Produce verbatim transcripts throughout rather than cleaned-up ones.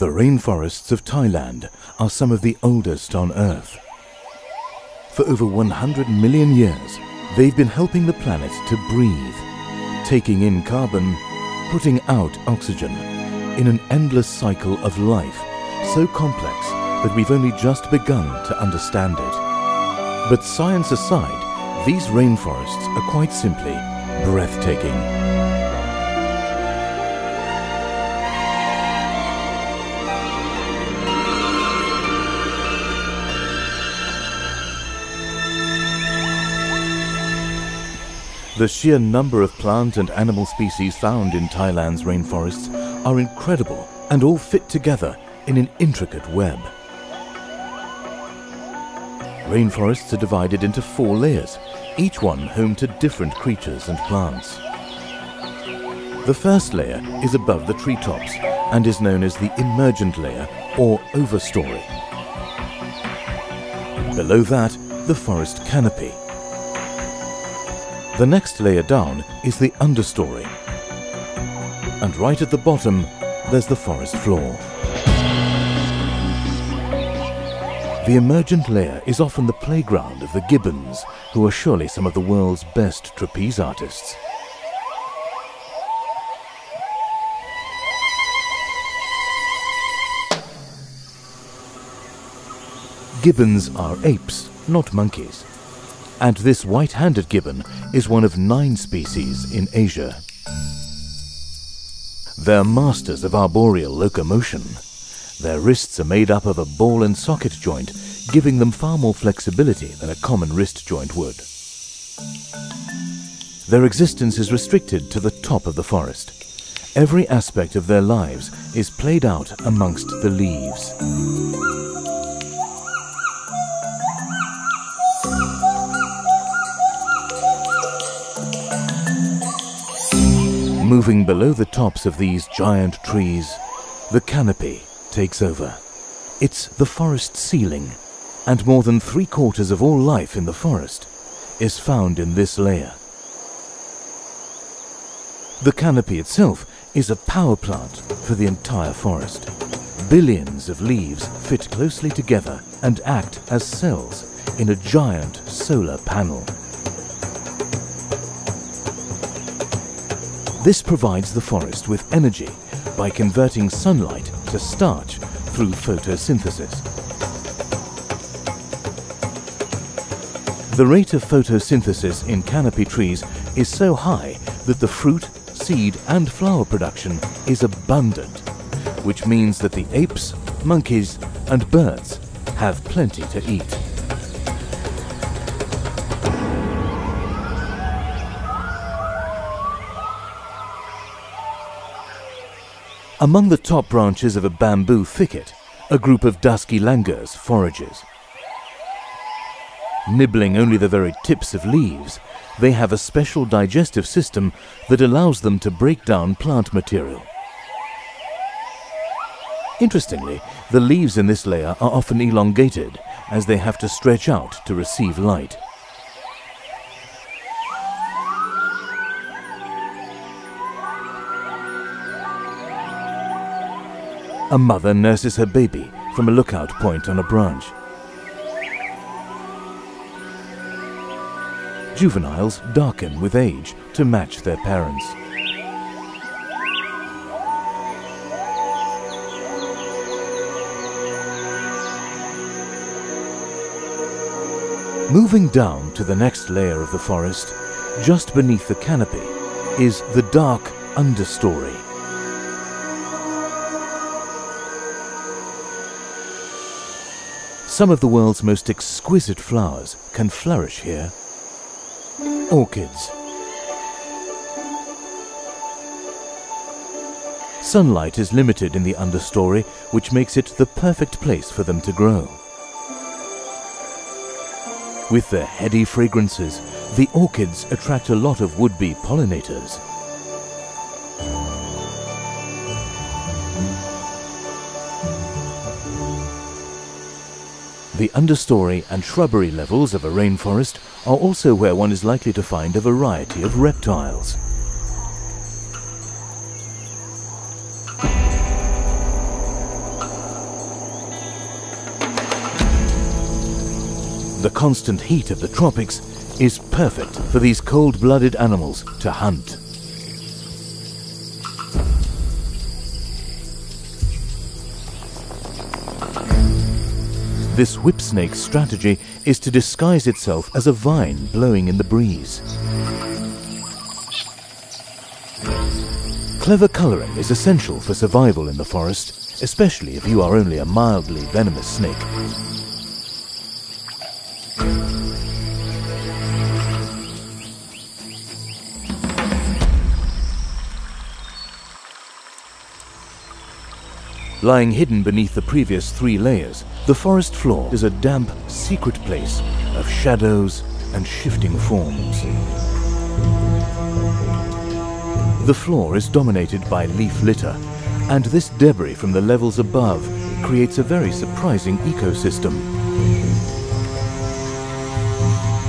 The rainforests of Thailand are some of the oldest on Earth. For over one hundred million years, they've been helping the planet to breathe, taking in carbon, putting out oxygen, in an endless cycle of life so complex that we've only just begun to understand it. But science aside, these rainforests are quite simply breathtaking. The sheer number of plant and animal species found in Thailand's rainforests are incredible and all fit together in an intricate web. Rainforests are divided into four layers, each one home to different creatures and plants. The first layer is above the treetops and is known as the emergent layer or overstory. Below that, the forest canopy. The next layer down is the understory, and right at the bottom there's the forest floor. The emergent layer is often the playground of the gibbons, who are surely some of the world's best trapeze artists. Gibbons are apes, not monkeys. And this white-handed gibbon is one of nine species in Asia. They're masters of arboreal locomotion. Their wrists are made up of a ball and socket joint, giving them far more flexibility than a common wrist joint would. Their existence is restricted to the top of the forest. Every aspect of their lives is played out amongst the leaves. Moving below the tops of these giant trees, the canopy takes over. It's the forest ceiling, and more than three quarters of all life in the forest is found in this layer. The canopy itself is a power plant for the entire forest. Billions of leaves fit closely together and act as cells in a giant solar panel. This provides the forest with energy by converting sunlight to starch through photosynthesis. The rate of photosynthesis in canopy trees is so high that the fruit, seed and flower production is abundant, which means that the apes, monkeys and birds have plenty to eat. Among the top branches of a bamboo thicket, a group of dusky langurs forages. Nibbling only the very tips of leaves, they have a special digestive system that allows them to break down plant material. Interestingly, the leaves in this layer are often elongated as they have to stretch out to receive light. A mother nurses her baby from a lookout point on a branch. Juveniles darken with age to match their parents. Moving down to the next layer of the forest, just beneath the canopy, is the dark understory. Some of the world's most exquisite flowers can flourish here. Orchids. Sunlight is limited in the understory, which makes it the perfect place for them to grow. With their heady fragrances, the orchids attract a lot of would-be pollinators. The understory and shrubbery levels of a rainforest are also where one is likely to find a variety of reptiles. The constant heat of the tropics is perfect for these cold-blooded animals to hunt. This whipsnake's strategy is to disguise itself as a vine blowing in the breeze. Clever colouring is essential for survival in the forest, especially if you are only a mildly venomous snake. Lying hidden beneath the previous three layers, the forest floor is a damp, secret place of shadows and shifting forms. The floor is dominated by leaf litter, and this debris from the levels above creates a very surprising ecosystem.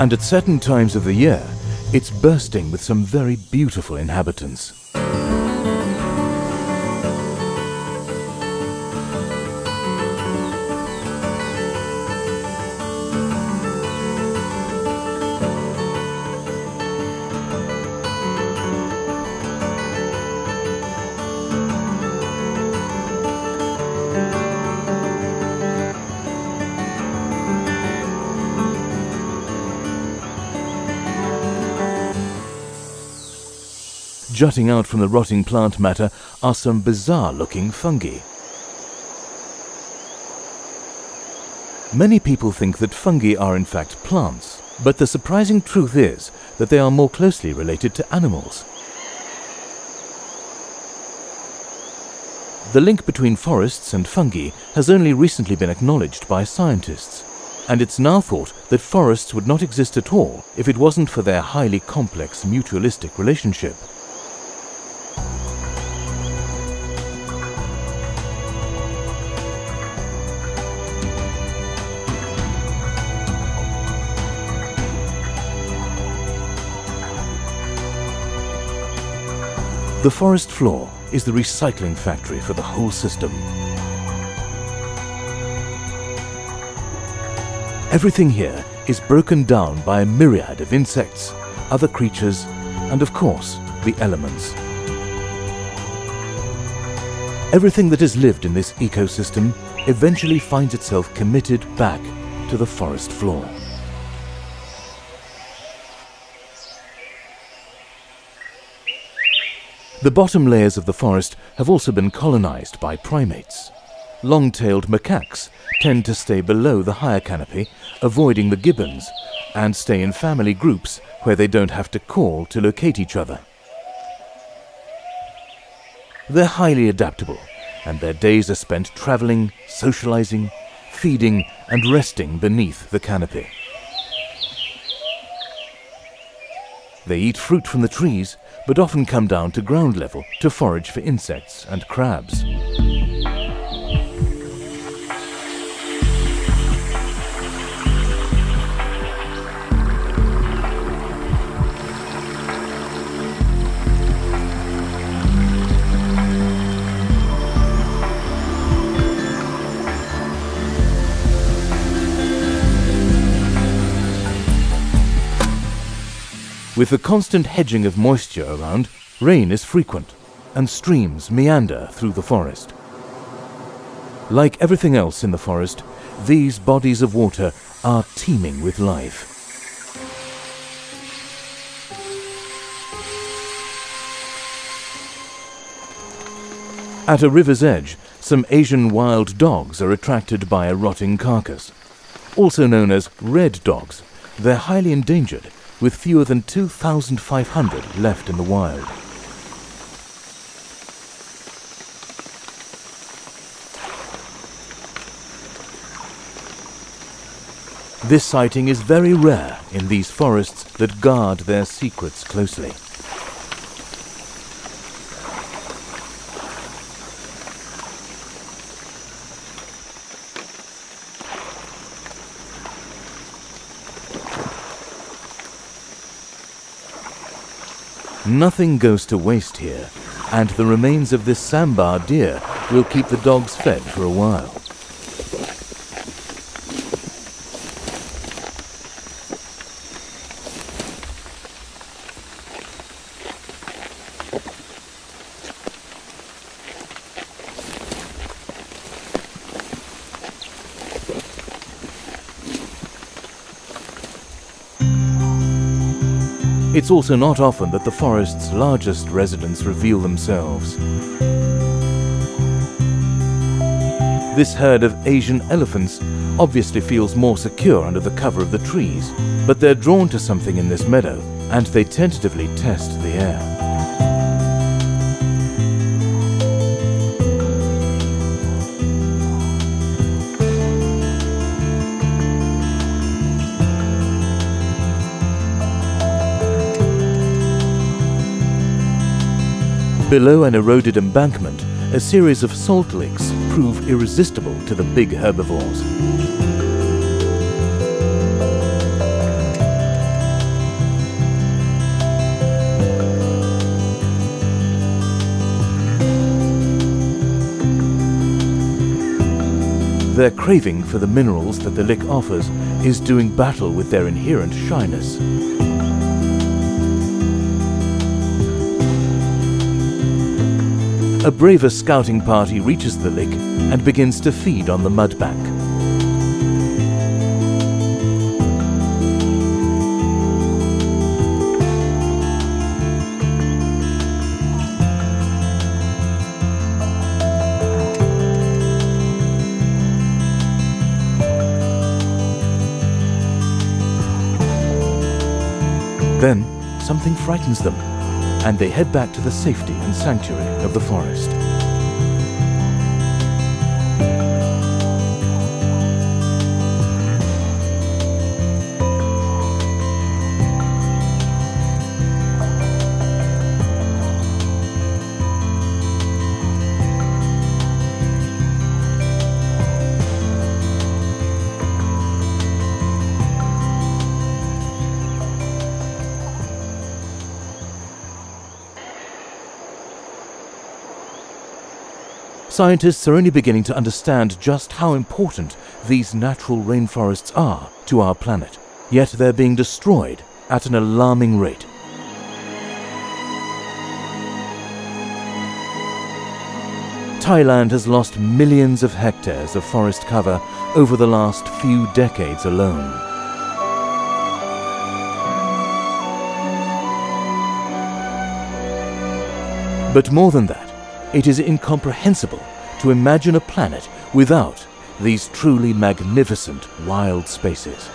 And at certain times of the year, it's bursting with some very beautiful inhabitants. Jutting out from the rotting plant matter are some bizarre-looking fungi. Many people think that fungi are in fact plants, but the surprising truth is that they are more closely related to animals. The link between forests and fungi has only recently been acknowledged by scientists, and it's now thought that forests would not exist at all if it wasn't for their highly complex mutualistic relationship. The forest floor is the recycling factory for the whole system. Everything here is broken down by a myriad of insects, other creatures, and of course, the elements. Everything that has lived in this ecosystem eventually finds itself committed back to the forest floor. The bottom layers of the forest have also been colonized by primates. Long-tailed macaques tend to stay below the higher canopy, avoiding the gibbons, and stay in family groups where they don't have to call to locate each other. They're highly adaptable, and their days are spent traveling, socializing, feeding, and resting beneath the canopy. They eat fruit from the trees, but often come down to ground level to forage for insects and crabs. With the constant hedging of moisture around, rain is frequent, and streams meander through the forest. Like everything else in the forest, these bodies of water are teeming with life. At a river's edge, some Asian wild dogs are attracted by a rotting carcass. Also known as red dogs, they're highly endangered, with fewer than two thousand five hundred left in the wild. This sighting is very rare in these forests that guard their secrets closely. Nothing goes to waste here, and the remains of this sambar deer will keep the dogs fed for a while. It's also not often that the forest's largest residents reveal themselves. This herd of Asian elephants obviously feels more secure under the cover of the trees, but they're drawn to something in this meadow, and they tentatively test the air. Below an eroded embankment, a series of salt licks prove irresistible to the big herbivores. Their craving for the minerals that the lick offers is doing battle with their inherent shyness. A braver scouting party reaches the lick and begins to feed on the mudbank. Then, something frightens them, and they head back to the safety and sanctuary of the forest. Scientists are only beginning to understand just how important these natural rainforests are to our planet, yet they're being destroyed at an alarming rate. Thailand has lost millions of hectares of forest cover over the last few decades alone. But more than that, it is incomprehensible to imagine a planet without these truly magnificent wild spaces.